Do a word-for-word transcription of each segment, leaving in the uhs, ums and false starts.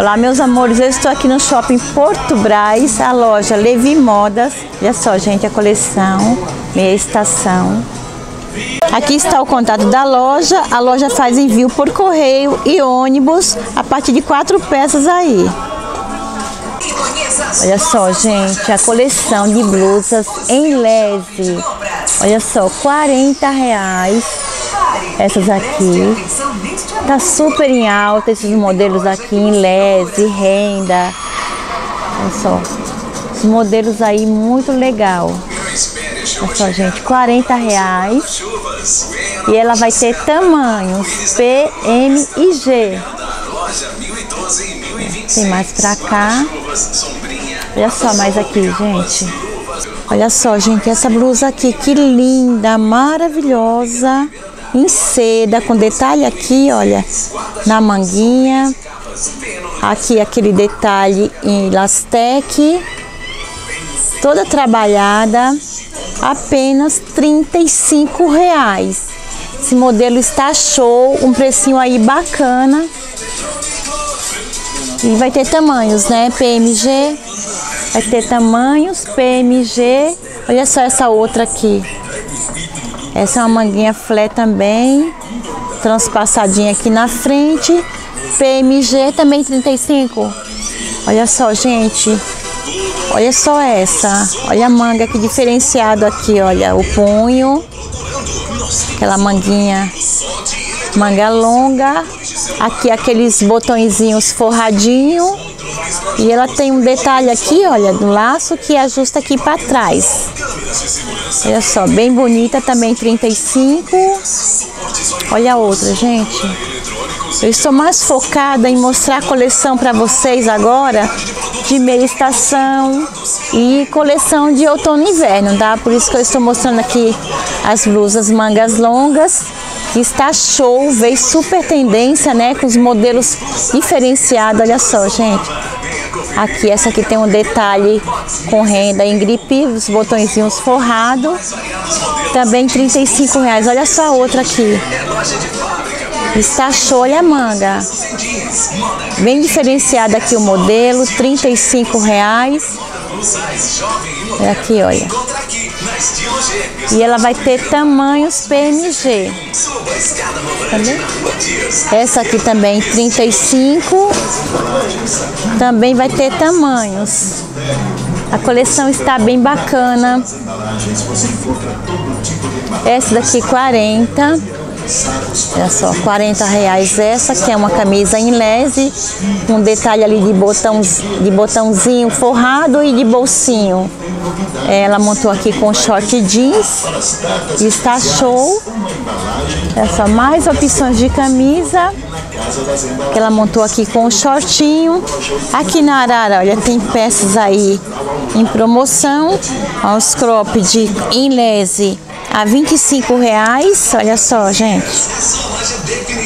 Olá, meus amores, eu estou aqui no Shopping Porto Brás, a loja Levi Modas. Olha só, gente, a coleção, meia estação. Aqui está o contato da loja. A loja faz envio por correio e ônibus a partir de quatro peças aí. Olha só, gente, a coleção de blusas em lese. Olha só, quarenta reais. Essas aqui. Tá super em alta esses modelos aqui em lese, renda. Olha só, os modelos aí muito legal. Olha só, gente, quarenta reais. E ela vai ter tamanhos P, M e G. Tem mais pra cá. Olha só, mais aqui, gente. Olha só, gente, essa blusa aqui, que linda, maravilhosa, em seda, com detalhe aqui, olha, na manguinha. Aqui aquele detalhe em elastec, toda trabalhada, apenas trinta e cinco reais. Esse modelo está show, um precinho aí bacana. E vai ter tamanhos, né? P M G. Vai ter tamanhos, P M G. Olha só essa outra aqui. Essa é uma manguinha flat também. Transpassadinha aqui na frente. P M G também trinta e cinco. Olha só, gente. Olha só essa. Olha a manga, que diferenciado aqui, olha. O punho. Aquela manguinha. Manga longa. Aqui aqueles botõezinhos forradinho. E ela tem um detalhe aqui, olha, do laço que ajusta aqui para trás. Olha só, bem bonita também, trinta e cinco. Olha a outra, gente. Eu estou mais focada em mostrar a coleção para vocês agora de meia estação e coleção de outono e inverno, tá? Por isso que eu estou mostrando aqui as blusas mangas longas. Está show, veio super tendência, né? Com os modelos diferenciados. Olha só, gente. Aqui, essa aqui tem um detalhe com renda em gripe, os botõezinhos forrados. Também trinta e cinco reais. Olha só a outra aqui. Está show, olha a manga. Bem diferenciada aqui o modelo, trinta e cinco reais. Olha aqui, olha. E ela vai ter tamanhos P M G. Tá vendo? Essa aqui também, trinta e cinco. Também vai ter tamanhos. A coleção está bem bacana. Essa daqui, quarenta. Olha só, quarenta reais. Essa que é uma camisa em lese, um detalhe ali de, botão, de botãozinho forrado e de bolsinho. Ela montou aqui com short jeans. Está show. Olha só, mais opções de camisa. Ela montou aqui com um shortinho. Aqui na Arara, olha, tem peças aí em promoção. Olha os cropped em lese a vinte e cinco reais, olha só, gente,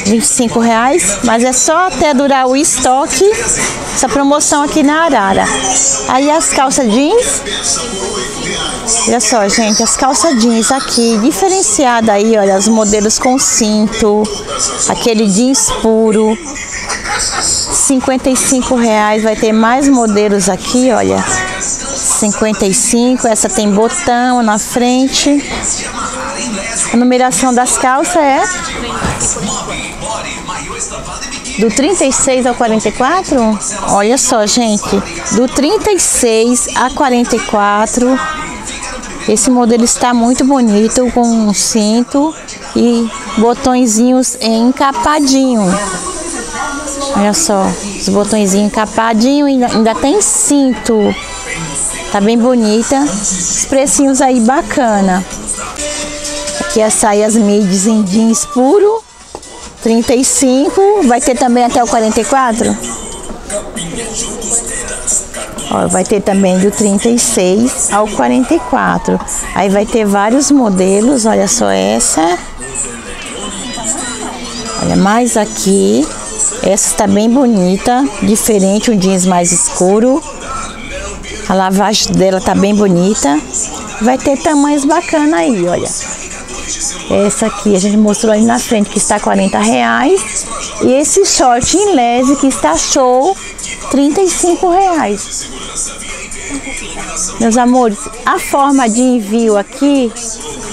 vinte e cinco reais, mas é só até durar o estoque, essa promoção aqui na Arara. Aí as calças jeans, olha só, gente, as calças jeans aqui, diferenciada aí, olha, os modelos com cinto, aquele jeans puro, cinquenta e cinco reais, vai ter mais modelos aqui, olha, cinquenta e cinco, essa tem botão na frente. A numeração das calças é do trinta e seis ao quarenta e quatro. Olha só, gente, do trinta e seis a quarenta e quatro. Esse modelo está muito bonito, com um cinto e botõezinhos encapadinho. Olha só, os botõezinhos encapadinho, ainda, ainda tem cinto. Tá bem bonita, os precinhos aí bacana. Aqui as saias mids em jeans puro, trinta e cinco, vai ter também até o quarenta e quatro. Ó, vai ter também do trinta e seis ao quarenta e quatro. Aí vai ter vários modelos, olha só essa. Olha mais aqui, essa está bem bonita, diferente, um jeans mais escuro. A lavagem dela tá bem bonita. Vai ter tamanhos bacana aí, olha. Essa aqui a gente mostrou ali na frente, que está quarenta reais. E esse short em lese, que está show, trinta e cinco reais. Meus amores, a forma de envio aqui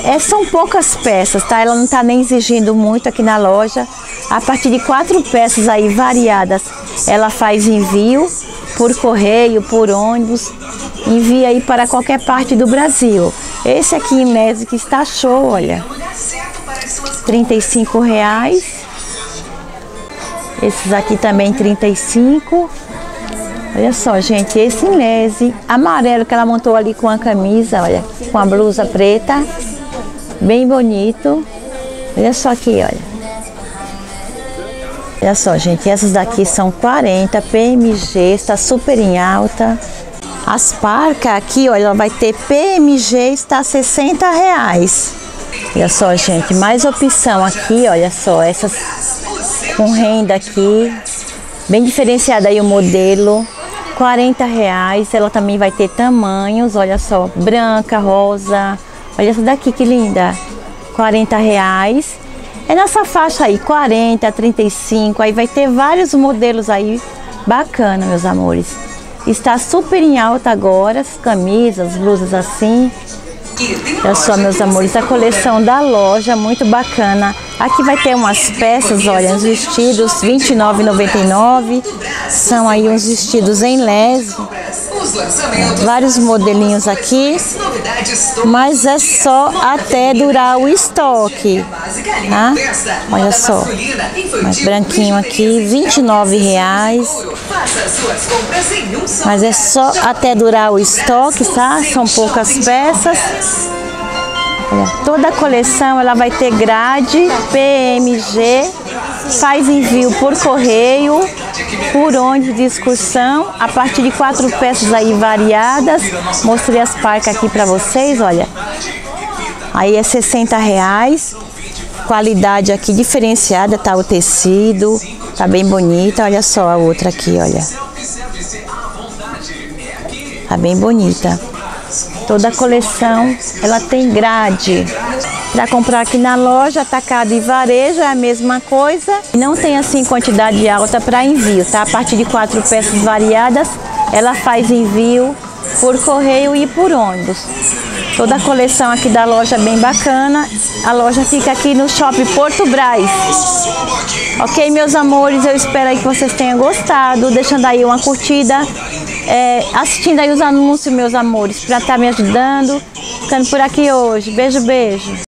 é, são poucas peças, tá? Ela não tá nem exigindo muito aqui na loja. A partir de quatro peças aí variadas, ela faz envio por correio, por ônibus, envia aí para qualquer parte do Brasil. Esse aqui em Mese que está show, olha, trinta e cinco reais. Esses aqui também trinta e cinco. Olha só, gente, esse Mese amarelo que ela montou ali com a camisa, olha, com a blusa preta, bem bonito. Olha só aqui, olha. Olha só, gente, essas daqui são quarenta, P M G, está super em alta. As parcas aqui, olha, ela vai ter P M G, está sessenta reais. Olha só, gente, mais opção aqui, olha só, essas com renda aqui, bem diferenciada aí o modelo, quarenta reais. Ela também vai ter tamanhos, olha só, branca, rosa, olha essa daqui que linda, quarenta reais. É nessa faixa aí, quarenta, trinta e cinco, aí vai ter vários modelos aí, bacana, meus amores. Está super em alta agora, as camisas, blusas assim. Olha só, meus amores, a coleção da loja, muito bacana. Aqui vai ter umas peças, olha, uns vestidos, vinte e nove reais e noventa e nove centavos. São aí uns vestidos em lese. Vários modelinhos aqui. Mas é só até durar o estoque, tá? Olha só, mais branquinho aqui, vinte e nove reais. Mas é só até durar o estoque, tá? São poucas peças. Toda a coleção ela vai ter grade, P M G, faz envio por correio, por ônibus de excursão, a partir de quatro peças aí variadas. Mostrei as parcas aqui pra vocês, olha. Aí é sessenta reais, qualidade aqui diferenciada, tá o tecido, tá bem bonita. Olha só a outra aqui, olha. Tá bem bonita. Toda a coleção, ela tem grade. Para comprar aqui na loja, atacado e varejo é a mesma coisa. Não tem assim quantidade alta para envio, tá? A partir de quatro peças variadas, ela faz envio por correio e por ônibus. Toda a coleção aqui da loja é bem bacana. A loja fica aqui no Shopping Porto Brás. Ok, meus amores, eu espero aí que vocês tenham gostado. Deixando aí uma curtida. É, assistindo aí os anúncios, meus amores, para estar me ajudando. Ficando por aqui hoje. Beijo, beijo.